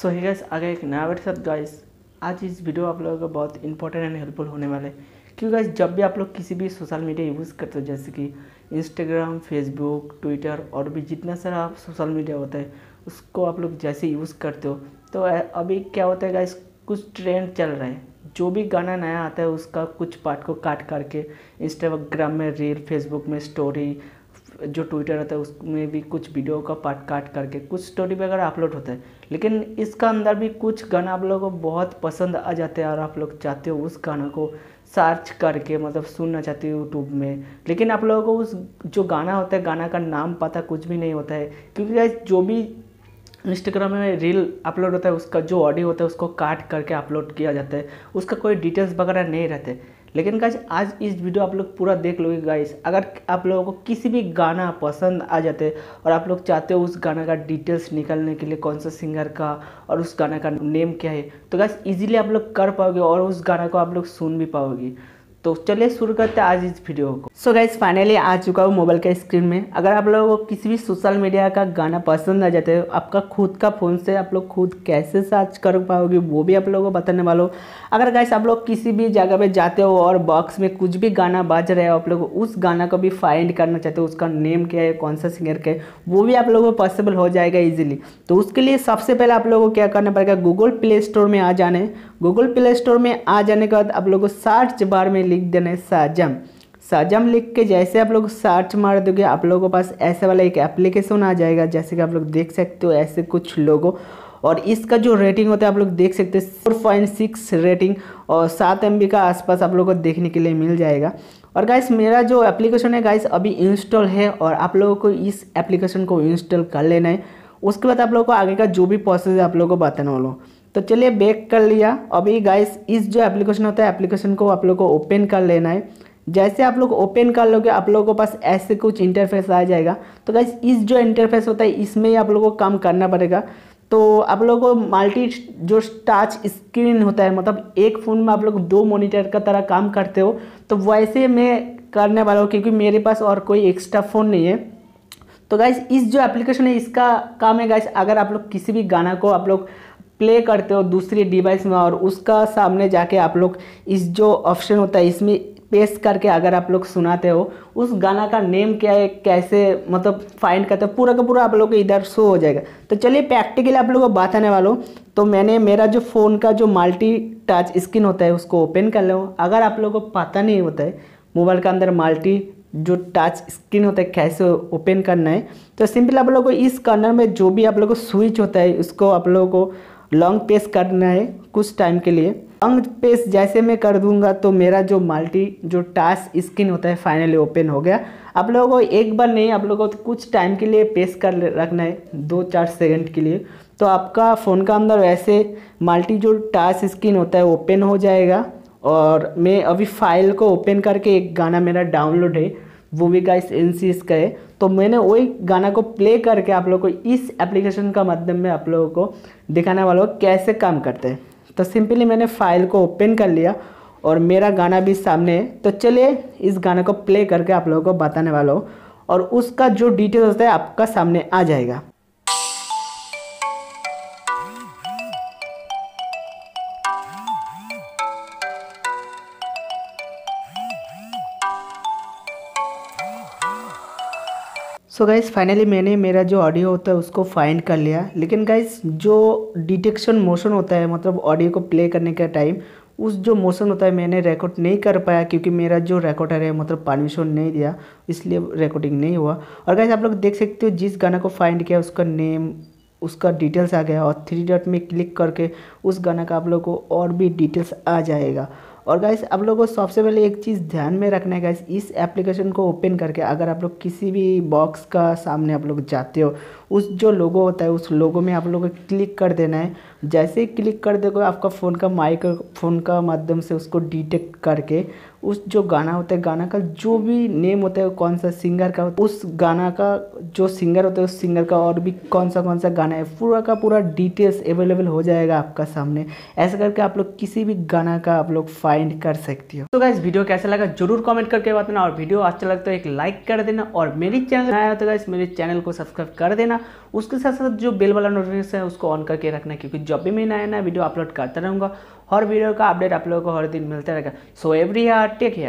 सो hey guys, आगे एक नया वीडियो के साथ गाइस, आज इस वीडियो आप लोगों को बहुत इंपॉर्टेंट एंड हेल्पफुल होने वाले क्योंकि गाइस जब भी आप लोग किसी भी सोशल मीडिया यूज़ करते हो जैसे कि इंस्टाग्राम, फेसबुक, ट्विटर और भी जितना सारा आप सोशल मीडिया होता है उसको आप लोग जैसे यूज़ करते हो तो अभी क्या होता है गाइस, कुछ ट्रेंड चल रहे हैं। जो भी गाना नया आता है उसका कुछ पार्ट को काट करके इंस्टाग्राम में रील, फेसबुक में स्टोरी, जो ट्विटर होता है उसमें भी कुछ वीडियो का पार्ट काट करके कुछ स्टोरी वगैरह अपलोड होता है। लेकिन इसका अंदर भी कुछ गाना आप लोगों को बहुत पसंद आ जाते हैं और आप लोग चाहते हो उस गाना को सर्च करके मतलब सुनना चाहते हो यूट्यूब में, लेकिन आप लोगों को उस जो गाना होता है गाना का नाम पता कुछ भी नहीं होता है क्योंकि गाइस जो भी इंस्टाग्राम में रील अपलोड होता है उसका जो ऑडियो होता है उसको काट करके अपलोड किया जाता है, उसका कोई डिटेल्स वगैरह नहीं रहते। लेकिन गाइस आज इस वीडियो आप लोग पूरा देख लोगे गाइस, अगर आप लोगों को किसी भी गाना पसंद आ जाते हैं और आप लोग चाहते हो उस गाना का डिटेल्स निकालने के लिए कौन सा सिंगर का और उस गाना का नेम क्या है तो गाइस इजीली आप लोग कर पाओगे और उस गाना को आप लोग सुन भी पाओगे। तो चलिए शुरू करते हैं आज इस वीडियो को। सो गाइस फाइनली आ चुका हूँ मोबाइल के स्क्रीन में। अगर आप लोगों को किसी भी सोशल मीडिया का गाना पसंद आ जाता है आपका खुद का फ़ोन से आप लोग खुद कैसे सर्च कर पाओगे वो भी आप लोगों को बताने वाला हूँ। अगर गाइस आप लोग किसी भी जगह पे जाते हो और बॉक्स में कुछ भी गाना बज रहा है आप लोग उस गाना को भी फाइंड करना चाहते हो उसका नेम क्या है, कौन सा सिंगर का है, वो भी आप लोगों को पॉसिबल हो जाएगा ईजिली। तो उसके लिए सबसे पहले आप लोगों को क्या करना पड़ेगा, गूगल प्ले स्टोर में आ जाना है। गूगल प्ले स्टोर में आ जाने के बाद आप लोगों को सर्च बार में लिख देना है शाज़ाम। शाज़ाम लिख के जैसे आप लोग सर्च मार दोगे आप लोगों के पास ऐसे वाला एक एप्लीकेशन आ जाएगा, जैसे कि आप लोग देख सकते हो ऐसे कुछ लोगो और इसका जो रेटिंग होता है आप लोग देख सकते हो 4.6 रेटिंग और 7 MB का आसपास आप लोगों को देखने के लिए मिल जाएगा। और गाइस मेरा जो एप्लीकेशन है गाइस अभी इंस्टॉल है और आप लोगों को इस एप्लीकेशन को इंस्टॉल कर लेना है। उसके बाद आप लोगों को आगे का जो भी प्रोसेस है आप लोगों को बताने वाला हूँ। तो चलिए बैक कर लिया। अभी गाइस इस जो एप्लीकेशन होता है एप्लीकेशन को आप लोगों को ओपन कर लेना है। जैसे आप लोग ओपन कर लोगे आप लोगों के पास ऐसे कुछ इंटरफेस आ जाएगा। तो गाइस इस जो इंटरफेस होता है इसमें ही आप लोगों को काम करना पड़ेगा। तो आप लोगों को मल्टी जो टच स्क्रीन होता है मतलब एक फ़ोन में आप लोग 2 मॉनिटर का तरह काम करते हो तो वैसे मैं करने वाला हूँ क्योंकि मेरे पास और कोई एक्स्ट्रा फ़ोन नहीं है। तो गाइस इस जो एप्लीकेशन है इसका काम है गाइस अगर आप लोग किसी भी गाना को आप लोग प्ले करते हो दूसरी डिवाइस में और उसका सामने जाके आप लोग इस जो ऑप्शन होता है इसमें पेस्ट करके अगर आप लोग सुनाते हो उस गाना का नेम क्या है, कैसे मतलब फाइंड करते हो पूरा का पूरा आप लोग इधर शो हो जाएगा। तो चलिए प्रैक्टिकली आप लोगों को बताने वाला हूँ। तो मैंने मेरा जो फ़ोन का जो मल्टी टच स्क्रीन होता है उसको ओपन कर लो। अगर आप लोगों को पता नहीं होता है मोबाइल के अंदर मल्टी जो टच स्क्रीन होता है कैसे ओपन करना है तो सिंपल आप लोगों को इस कॉर्नर में जो भी आप लोगों को स्विच होता है उसको आप लोगों को लॉन्ग पेस करना है कुछ टाइम के लिए। लॉन्ग पेस जैसे मैं कर दूंगा तो मेरा जो मल्टी जो टच स्क्रीन होता है फाइनली ओपन हो गया। आप लोगों को एक बार नहीं आप लोगों को कुछ टाइम के लिए पेस कर रखना है 2-4 सेकंड के लिए। तो आपका फ़ोन का अंदर वैसे मल्टी जो टच स्क्रीन होता है ओपन हो जाएगा। और मैं अभी फाइल को ओपन करके एक गाना मेरा डाउनलोड है वो भी गाइस NCES का है तो मैंने वही गाना को प्ले करके आप लोगों को इस एप्लीकेशन का माध्यम में आप लोगों को दिखाने वाला हूँ कैसे काम करते हैं। तो सिंपली मैंने फाइल को ओपन कर लिया और मेरा गाना भी सामने है। तो चलिए इस गाना को प्ले करके आप लोगों को बताने वाला हूँ और उसका जो डिटेल होता है आपका सामने आ जाएगा। सो गाइस फाइनली मैंने मेरा जो ऑडियो होता है उसको फाइंड कर लिया। लेकिन गाइस जो डिटेक्शन मोशन होता है मतलब ऑडियो को प्ले करने का टाइम उस जो मोशन होता है मैंने रिकॉर्ड नहीं कर पाया क्योंकि मेरा जो रिकॉर्डर है मतलब परमिशन नहीं दिया इसलिए रिकॉर्डिंग नहीं हुआ। और गाइस आप लोग देख सकते हो जिस गाना को फाइंड किया उसका नेम उसका डिटेल्स आ गया और 3 डॉट में क्लिक करके उस गाना का आप लोग को और भी डिटेल्स आ जाएगा। और गाइस आप लोगों को सबसे पहले एक चीज़ ध्यान में रखना है गाइस, इस एप्लीकेशन को ओपन करके अगर आप लोग किसी भी बॉक्स का सामने आप लोग जाते हो उस जो लोगो होता है उस लोगो में आप लोगों को क्लिक कर देना है। जैसे ही क्लिक कर दोगे आपका फ़ोन का माइक्रोफोन का माध्यम से उसको डिटेक्ट करके उस जो गाना होता है गाना का जो भी नेम होता है कौन सा सिंगर का उस गाना का जो सिंगर होता है उस सिंगर का और भी कौन सा गाना है पूरा का पूरा डिटेल्स अवेलेबल हो जाएगा आपका सामने। ऐसा करके आप लोग किसी भी गाना का आप लोग फाइंड कर सकती हो। तो गाइस वीडियो कैसा लगा जरूर कमेंट करके बताना और वीडियो अच्छा लगता है एक लाइक कर देना और मेरी चैनल आया तो गाइस मेरे चैनल को सब्सक्राइब कर देना। रखना, उसके साथ साथ जो बेल वाला नोटिफिकेशन है उसको ऑन करके रखना, क्योंकि जब भी मैं नया नया वीडियो अपलोड करता रहूँगा, हर वीडियो का अपडेट आप लोगों को हर दिन मिलता रहेगा। So every hair, take care.